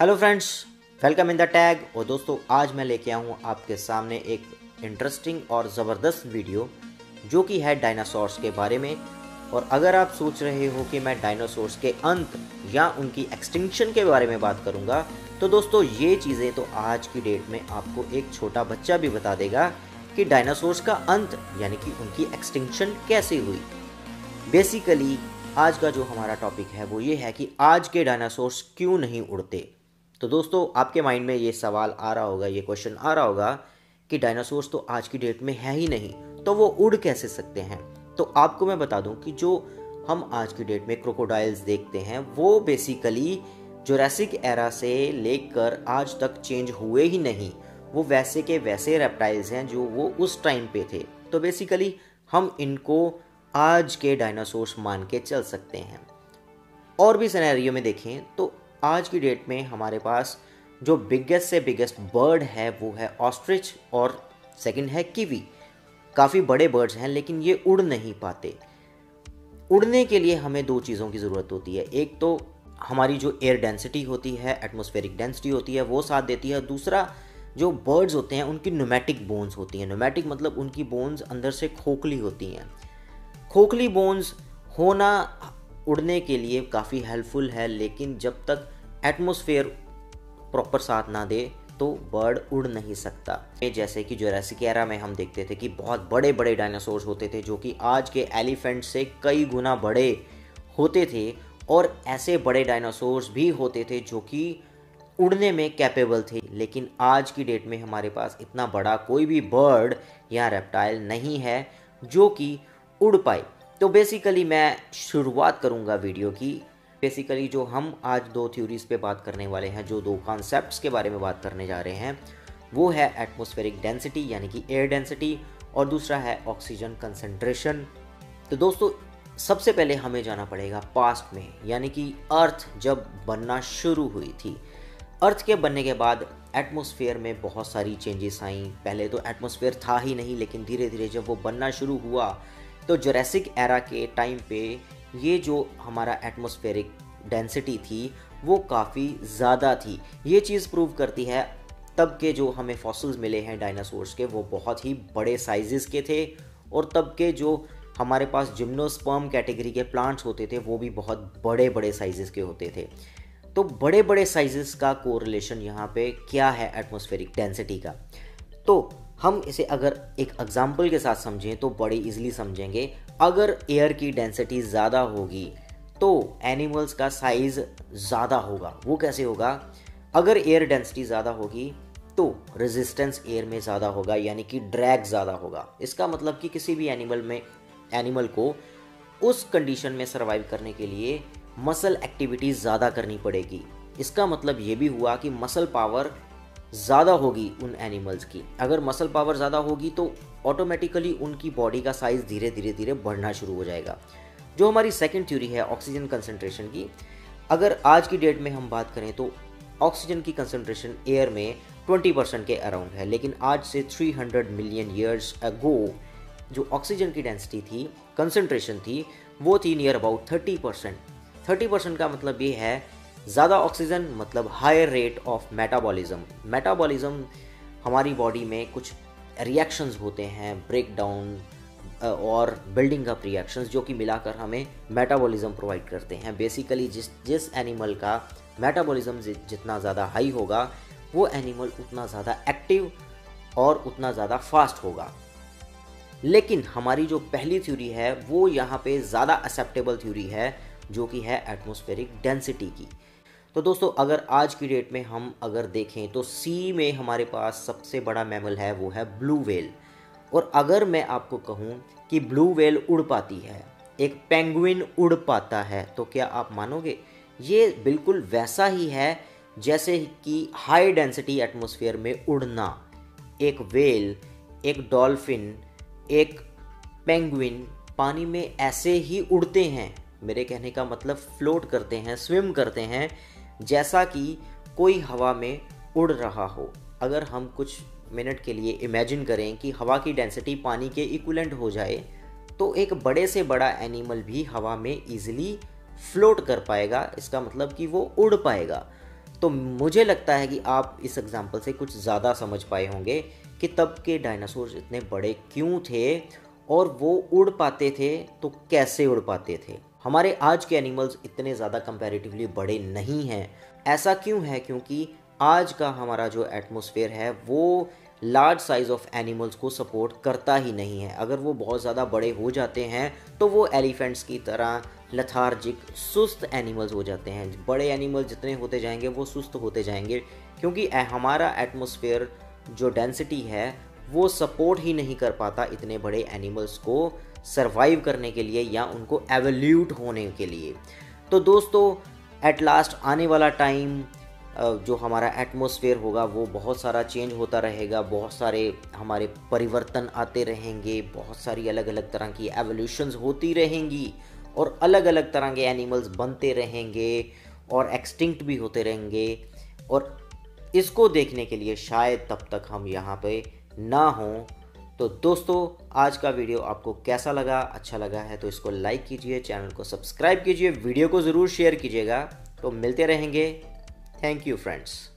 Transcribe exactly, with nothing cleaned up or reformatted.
Hello friends, welcome in the tag. और दोस्तों, आज मैं लेके आया हूँ आपके सामने एक इंटरेस्टिंग और ज़बरदस्त वीडियो जो कि है डायनासोर्स के बारे में। और अगर आप सोच रहे हो कि मैं डायनासोर्स के अंत या उनकी एक्सटिंक्शन के बारे में बात करूँगा, तो दोस्तों ये चीज़ें तो आज की डेट में आपको एक छोटा बच्चा भी बता देगा कि डायनासोर्स का अंत यानी कि उनकी एक्सटिंक्शन कैसे हुई। बेसिकली आज का जो हमारा टॉपिक है वो ये है कि आज के डायनासोर्स क्यों नहीं उड़ते। तो दोस्तों, आपके माइंड में ये सवाल आ रहा होगा, ये क्वेश्चन आ रहा होगा कि डायनासोर्स तो आज की डेट में है ही नहीं, तो वो उड़ कैसे सकते हैं। तो आपको मैं बता दूं कि जो हम आज की डेट में क्रोकोडाइल्स देखते हैं वो बेसिकली जुरासिक एरा से लेकर आज तक चेंज हुए ही नहीं। वो वैसे के वैसे रेप्टाइल्स हैं जो वो उस टाइम पे थे। तो बेसिकली हम इनको आज के डायनासोर्स मान के चल सकते हैं। और भी सिनेरियो में देखें तो आज की डेट में हमारे पास जो बिगेस्ट से बिगेस्ट बर्ड है वो है ऑस्ट्रिच और सेकंड है कीवी। काफ़ी बड़े बर्ड्स हैं लेकिन ये उड़ नहीं पाते। उड़ने के लिए हमें दो चीज़ों की ज़रूरत होती है। एक तो हमारी जो एयर डेंसिटी होती है, एटमॉस्फेरिक डेंसिटी होती है, वो साथ देती है। दूसरा, जो बर्ड्स होते हैं उनकी न्यूमैटिक बोन्स होती हैं। न्यूमैटिक मतलब उनकी बोन्स अंदर से खोखली होती हैं। खोखली बोन्स होना उड़ने के लिए काफ़ी हेल्पफुल है, लेकिन जब तक एटमॉस्फेयर प्रॉपर साथ ना दे तो बर्ड उड़ नहीं सकता। जैसे कि जुरासिक एरा में हम देखते थे कि बहुत बड़े बड़े डायनासोर्स होते थे जो कि आज के एलिफेंट से कई गुना बड़े होते थे। और ऐसे बड़े डायनासोर्स भी होते थे जो कि उड़ने में कैपेबल थे। लेकिन आज की डेट में हमारे पास इतना बड़ा कोई भी बर्ड या रेप्टाइल नहीं है जो कि उड़ पाए। तो बेसिकली मैं शुरुआत करूंगा वीडियो की। बेसिकली जो हम आज दो थ्योरीज़ पे बात करने वाले हैं, जो दो कॉन्सेप्ट्स के बारे में बात करने जा रहे हैं, वो है एटमॉस्फेरिक डेंसिटी यानी कि एयर डेंसिटी और दूसरा है ऑक्सीजन कंसंट्रेशन। तो दोस्तों, सबसे पहले हमें जाना पड़ेगा पास्ट में, यानी कि अर्थ जब बनना शुरू हुई थी। अर्थ के बनने के बाद एटमॉस्फेयर में बहुत सारी चेंजेस आई। पहले तो एटमॉस्फेयर था ही नहीं, लेकिन धीरे धीरे जब वो बनना शुरू हुआ तो जुरासिक एरा के टाइम पे ये जो हमारा एटमॉस्फेरिक डेंसिटी थी वो काफ़ी ज़्यादा थी। ये चीज़ प्रूव करती है तब के जो हमें फॉसिल्स मिले हैं डायनासोर्स के वो बहुत ही बड़े साइजेस के थे। और तब के जो हमारे पास जिम्नोस्पर्म कैटेगरी के प्लांट्स होते थे वो भी बहुत बड़े बड़े साइजेस के होते थे। तो बड़े बड़े साइजेस का कोरिलेशन यहाँ पे क्या है एटमॉस्फेरिक डेंसिटी का, तो हम इसे अगर एक एग्जाम्पल के साथ समझें तो बड़े इजीली समझेंगे। अगर एयर की डेंसिटी ज़्यादा होगी तो एनिमल्स का साइज़ ज़्यादा होगा। वो कैसे होगा? अगर एयर डेंसिटी ज़्यादा होगी तो रेजिस्टेंस एयर में ज़्यादा होगा, यानी कि ड्रैग ज़्यादा होगा। इसका मतलब कि किसी भी एनिमल में एनिमल को उस कंडीशन में सर्वाइव करने के लिए मसल एक्टिविटी ज़्यादा करनी पड़ेगी। इसका मतलब ये भी हुआ कि मसल पावर ज़्यादा होगी उन एनिमल्स की। अगर मसल पावर ज़्यादा होगी तो ऑटोमेटिकली उनकी बॉडी का साइज़ धीरे धीरे धीरे बढ़ना शुरू हो जाएगा। जो हमारी सेकंड थ्योरी है ऑक्सीजन कंसंट्रेशन की, अगर आज की डेट में हम बात करें तो ऑक्सीजन की कंसंट्रेशन एयर में बीस परसेंट के अराउंड है। लेकिन आज से तीन सौ मिलियन ईयर्स अगो जो ऑक्सीजन की डेंसिटी थी, कंसंट्रेशन थी, वो थी near about thirty percent. Thirty percent का मतलब ये है ज़्यादा ऑक्सीजन मतलब higher rate of metabolism. Metabolism हमारी बॉडी में कुछ रिएक्शंस होते हैं, ब्रेकडाउन और बिल्डिंग अप रिएक्शंस, जो कि मिलाकर हमें मेटाबॉलिज्म प्रोवाइड करते हैं। बेसिकली जिस जिस एनिमल का मेटाबॉलिज्म जितना ज़्यादा हाई होगा वो एनिमल उतना ज़्यादा एक्टिव और उतना ज़्यादा फास्ट होगा। लेकिन हमारी जो पहली थ्योरी है वो यहाँ पे ज़्यादा एक्सेप्टेबल थ्योरी है जो कि है एटमॉस्फेरिक डेंसिटी की। तो दोस्तों, अगर आज की डेट में हम अगर देखें तो सी में हमारे पास सबसे बड़ा मैमल है वो है ब्लू व्हेल। और अगर मैं आपको कहूँ कि ब्लू व्हेल उड़ पाती है, एक पेंगुइन उड़ पाता है, तो क्या आप मानोगे? ये बिल्कुल वैसा ही है जैसे कि हाई डेंसिटी एटमॉस्फेयर में उड़ना। एक व्हेल, एक डॉल्फिन, एक पेंगुइन पानी में ऐसे ही उड़ते हैं। मेरे कहने का मतलब फ्लोट करते हैं, स्विम करते हैं, जैसा कि कोई हवा में उड़ रहा हो। अगर हम कुछ मिनट के लिए इमेजिन करें कि हवा की डेंसिटी पानी के इक्विवेलेंट हो जाए तो एक बड़े से बड़ा एनिमल भी हवा में इजीली फ्लोट कर पाएगा। इसका मतलब कि वो उड़ पाएगा। तो मुझे लगता है कि आप इस एग्जाम्पल से कुछ ज़्यादा समझ पाए होंगे कि तब के डायनासोर इतने बड़े क्यों थे और वो उड़ पाते थे तो कैसे उड़ पाते थे। हमारे आज के एनिमल्स इतने ज़्यादा कंपैरेटिवली बड़े नहीं हैं। ऐसा क्यों है? क्योंकि आज का हमारा जो एटमॉस्फेयर है वो लार्ज साइज़ ऑफ एनिमल्स को सपोर्ट करता ही नहीं है। अगर वो बहुत ज़्यादा बड़े हो जाते हैं तो वो एलिफेंट्स की तरह लथार्जिक सुस्त एनिमल्स हो जाते हैं। बड़े एनिमल्स जितने होते जाएंगे वो सुस्त होते जाएंगे, क्योंकि हमारा एटमॉस्फेयर जो डेंसिटी है वो सपोर्ट ही नहीं कर पाता इतने बड़े एनिमल्स को सरवाइव करने के लिए या उनको एवोल्यूट होने के लिए। तो दोस्तों एट लास्ट आने वाला टाइम जो हमारा एटमॉस्फेयर होगा वो बहुत सारा चेंज होता रहेगा, बहुत सारे हमारे परिवर्तन आते रहेंगे, बहुत सारी अलग अलग तरह की एवोल्यूशंस होती रहेंगी और अलग अलग तरह के एनिमल्स बनते रहेंगे और एक्सटिंक्ट भी होते रहेंगे। और इसको देखने के लिए शायद तब तक हम यहाँ पे ना हों। तो दोस्तों आज का वीडियो आपको कैसा लगा? अच्छा लगा है तो इसको लाइक कीजिए, चैनल को सब्सक्राइब कीजिए, वीडियो को ज़रूर शेयर कीजिएगा। तो मिलते रहेंगे। Thank you friends.